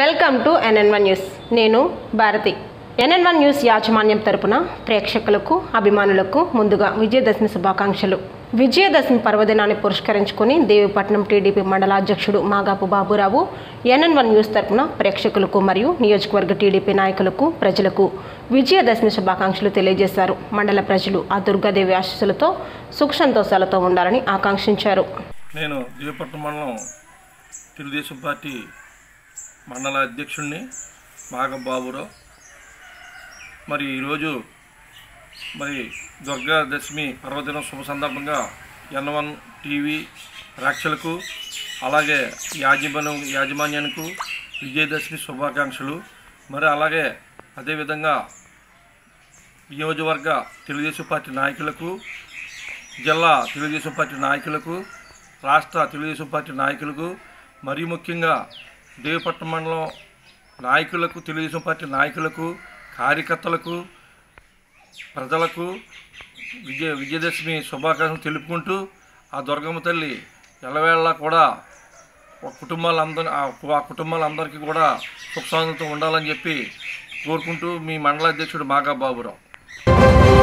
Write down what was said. Welcome to NN1 news. నేను Bharati. NN1 news యాజమాన్యం తరపున ప్రేక్షకులకు, అభిమానులకు ముందుగా విజయదశమి శుభాకాంక్షలు. విజయదశమి పర్వదినాన్ని పురస్కరించుకుని దేవీపట్నం టిడిపి మండలాధ్యక్షుడు మాగాపు బాబురావు NN1 న్యూస్ తరపున ప్రేక్షకులకు మరియు నియోజకవర్గ టీడీపీ నాయకులకు, ప్రజలకు విజయదశమి శుభాకాంక్షలు తెలియజేశారు. మండల ప్రజలు ఆ దుర్గాదేవి ఆశీస్సులతో, సుఖ సంతోషాలతో ఉండాలని ఆకాంక్షించారు. నేను దేవీపట్నం మండలం తెలుగుదేశం పార్టీ మండల అధ్యక్షుడిని మాగాపు బాబురావు. మరి ఈరోజు దుర్గాదశమి పర్వదినం శుభ సందర్భంగా NN1 టీవీ ప్రేక్షకులకు అలాగే యాజమాన్యానికి విజయదశమి శుభాకాంక్షలు. మరి అలాగే అదేవిధంగా నియోజకవర్గ తెలుగుదేశం పార్టీ నాయకులకు, జిల్లా తెలుగుదేశం పార్టీ నాయకులకు, రాష్ట్ర తెలుగుదేశం పార్టీ నాయకులకు, మరీ ముఖ్యంగా దేవీపట్నం మండలం నాయకులకు, తెలుగుదేశం పార్టీ నాయకులకు, కార్యకర్తలకు, ప్రజలకు విజయదశమి శుభాకాంక్షలు తెలుపుకుంటూ ఆ దుర్గమ్మ తల్లి ఎల్లవేళలా కూడా ఆ కుటుంబాలందరికీ కూడా సుఖశాంతితో ఉండాలని చెప్పి కోరుకుంటూ మీ మండల అధ్యక్షుడు మాగాపు బాబురావు.